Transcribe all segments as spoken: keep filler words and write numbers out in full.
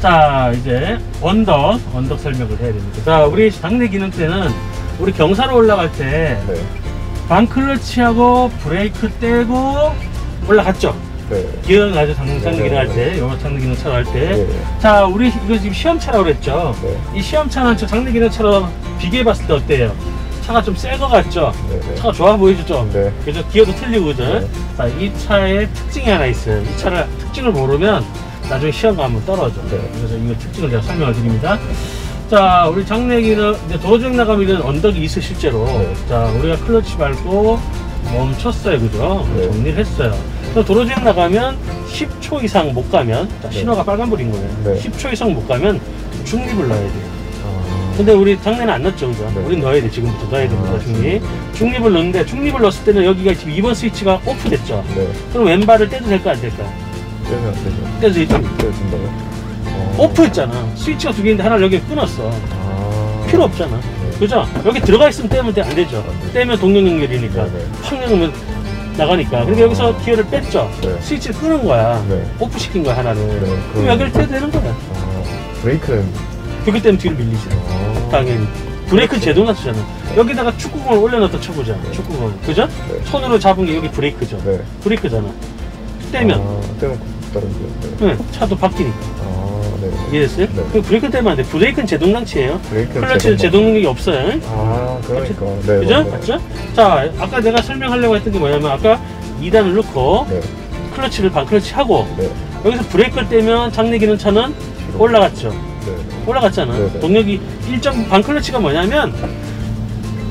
자, 이제 언덕 언덕 설명을 해야 됩니다. 자, 우리 장내 기능 때는 우리 경사로 올라갈 때 네. 반클러치하고 브레이크 떼고 올라갔죠. 네. 기억나죠? 장내 네, 기능 네, 할 때, 요 장내 기능 차로 할 때. 네. 자, 우리 이거 지금 시험차라고 그랬죠. 네. 이 시험차는 저 장내 기능 차로 비교해 봤을 때 어때요? 차가 좀 새 거 같죠? 네네. 차가 좋아 보이죠? 네. 그죠? 기어도 틀리고, 그죠? 네. 자, 이 차의 특징이 하나 있어요. 이 차를 특징을 모르면 나중에 시험 가면 떨어져. 네. 그래서 이 특징을 제가 설명을 드립니다. 자, 우리 장내기는 이제 도로주행 나가면 이런 언덕이 있어, 실제로. 네. 자, 우리가 클러치 밟고 멈췄어요, 그죠? 네. 정리를 했어요. 도로주행 나가면 십 초 이상 못 가면, 자, 신호가 네. 빨간불인 거예요. 네. 십 초 이상 못 가면 중립을 넣어야 돼요. 근데 우리 장내는 안 넣었죠, 그죠? 네. 우린 넣어야 돼, 지금부터 넣어야 됩니다, 중립. 중립을 넣는데, 중립을 넣었을 때는 여기가 지금 이 번 스위치가 오프됐죠? 네. 그럼 왼발을 떼도 될까, 안 될까? 떼면 안 되죠. 떼도 있죠? 떼준다고? 어... 오프했잖아. 스위치가 두 개인데 하나를 여기 끊었어. 아... 필요 없잖아. 네. 그죠? 여기 들어가 있으면 떼면 안 되죠? 아, 네. 떼면 동력 연결이니까. 네, 네. 확 열면 나가니까. 그러니까 아... 여기서 기어를 뺐죠? 네. 스위치를 끄는 거야. 네. 오프시킨 거야, 하나를. 네, 그럼... 그럼 여기를 떼도 되는 거야. 아... 브레이크는? 그렇기 때문에 뒤를 밀리죠. 아 당연히. 브레이크는 제동놨잖아. 네. 여기다가 축구공을 올려놨다 쳐보자. 네. 축구공. 그죠? 네. 손으로 잡은 게 여기 브레이크죠. 네. 브레이크잖아. 떼면. 아, 떼면 다른 게. 네. 차도 바뀌니까. 아, 네. 이해됐어요? 네. 그 브레이크 떼면 안 돼. 브레이크는 제동장치예요. 클러치는 제동력이 없어요. 아, 그러니까. 네, 그죠? 네. 맞죠? 자, 아까 내가 설명하려고 했던 게 뭐냐면 아까 이 단을 넣고 네. 클러치를 반클러치 하고 네. 여기서 브레이크를 떼면 장내 기능 차는 올라갔죠. 올라갔잖아. 네네. 동력이 일 점 반클러치가 뭐냐면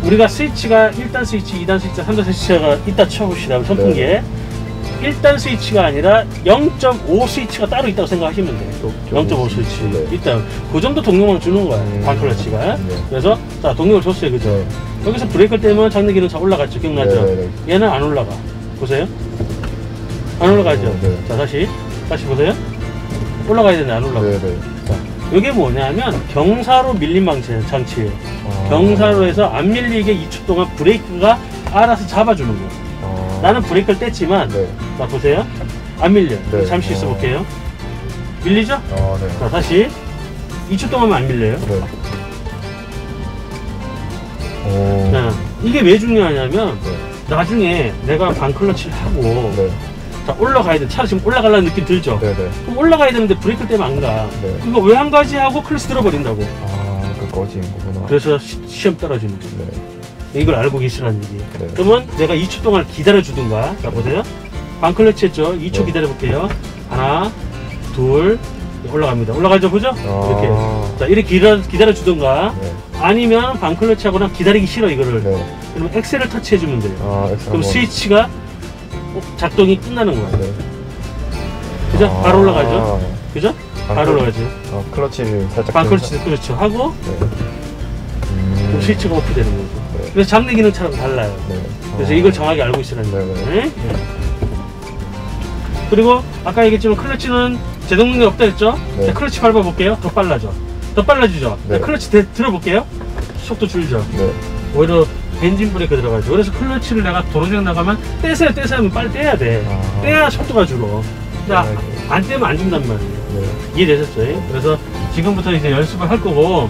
우리가 스위치가 일 단 스위치, 이 단 스위치, 삼 단 스위치가 있다 쳐봅시다. 선풍기에 일 단 스위치가 아니라 영 점 오 스위치가 따로 있다고 생각하시면 돼요. 영 점 오 스위치 네. 있다. 그 정도 동력을 주는 거야. 음. 반클러치가. 네. 그래서 자 동력을 줬어요. 그죠? 네. 여기서 브레이크를 떼면 장내 기능 차 올라갔죠. 기억나죠? 네네. 얘는 안 올라가. 보세요. 안 올라가죠? 네네. 자 다시 다시 보세요. 올라가야 되네. 안 올라가. 네네. 자. 이게 뭐냐면 경사로 밀림 장치예요. 아 경사로 해서 안 밀리게 이 초 동안 브레이크가 알아서 잡아주는 거예요. 아 나는 브레이크를 뗐지만 네. 자 보세요. 안 밀려요. 네. 잠시 있어 볼게요. 밀리죠? 아, 네. 자 다시 이 초 동안만 안 밀려요. 네. 오 자, 이게 왜 중요하냐면 네. 나중에 내가 반클러치를 하고 네. 자, 올라가야 돼. 차로 지금 올라가려는 느낌 들죠? 네네. 그럼 올라가야 되는데 브레이크 때문에 안 가. 네. 그거 왜 안 가지 하고 클러치 들어버린다고. 아, 그 꺼지는 거구나. 그래서 시, 시험 떨어지는 거죠. 네. 이걸 알고 계시라는 얘기예요. 네. 그러면 내가 이 초 동안 기다려주든가. 자, 보세요. 반클러치 했죠? 이 초 네. 기다려볼게요. 하나, 둘, 올라갑니다. 올라가죠, 그죠? 아 이렇게. 자, 이렇게 기다려, 기다려주든가. 네. 아니면 반클러치 하거나 기다리기 싫어, 이거를. 네. 그러면 엑셀을 터치해주면 돼요. 아, 엑셀 그럼 스위치가 작동이 끝나는 거야. 네. 그죠? 아 바로 올라가죠. 그죠? 반, 바로 올라가죠. 어, 클러치를 살짝. 반클러치도 그렇죠. 하고 네. 음... 스위치가 오프 되는 거죠. 네. 그래서 장내 기능 차랑 달라요. 네. 그래서 아 이걸 정확히 알고 있으라는 거예요. 네. 네. 네. 그리고 아까 얘기했지만 클러치는 제동 능력이 없다 했죠? 네. 클러치 밟아볼게요. 더 빨라져. 더 빨라지죠? 네. 클러치 대, 들어볼게요. 속도 줄죠? 네. 오히려 엔진 브레이크 들어가죠. 그래서 클러치를 내가 도로주행 나가면 떼세요 떼세요 하면 빨리 떼야 돼. 아 떼야 속도가 줄어. 안 떼면 안 준단 말이에요. 네. 이해되셨죠? 그래서 지금부터 이제 연습을 할 거고